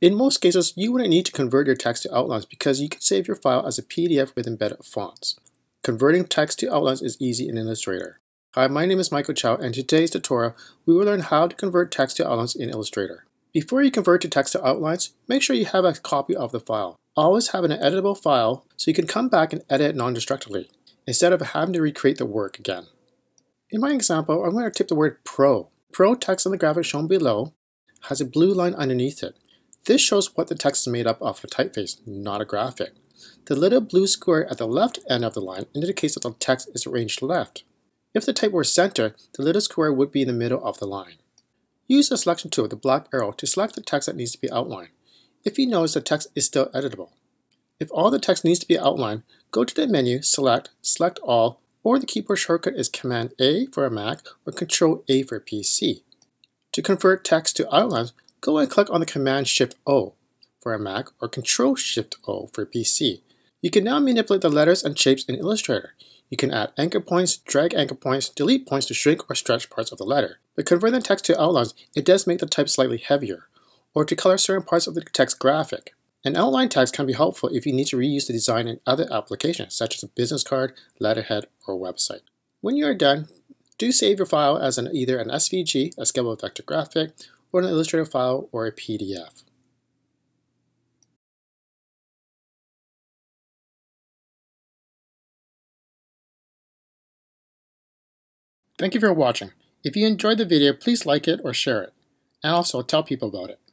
In most cases, you wouldn't need to convert your text to outlines because you can save your file as a PDF with embedded fonts. Converting text to outlines is easy in Illustrator. Hi, my name is Michael Chow, and in today's tutorial, we will learn how to convert text to outlines in Illustrator. Before you convert to text to outlines, make sure you have a copy of the file. Always have an editable file so you can come back and edit it non-destructively, instead of having to recreate the work again. In my example, I'm going to type the word Pro. Pro text on the graphic shown below has a blue line underneath it. This shows what the text is made up of, a typeface, not a graphic. The little blue square at the left end of the line indicates that the text is arranged left. If the type were center, the little square would be in the middle of the line. Use the selection tool, the black arrow, to select the text that needs to be outlined. If you notice the text is still editable. If all the text needs to be outlined, go to the menu, select all, or the keyboard shortcut is Command A for a Mac or Control A for a PC. To convert text to outlines, go and click on the Command Shift O for a Mac or Control Shift O for a PC. You can now manipulate the letters and shapes in Illustrator. You can add anchor points, drag anchor points, delete points to shrink or stretch parts of the letter. But converting text to outlines, it does make the type slightly heavier, or to color certain parts of the text graphic. An outline text can be helpful if you need to reuse the design in other applications, such as a business card, letterhead, or website. When you are done, do save your file as either an SVG, a scalable vector graphic, or an Illustrator file or a PDF. Thank you for watching. If you enjoyed the video, please like it or share it, and also tell people about it.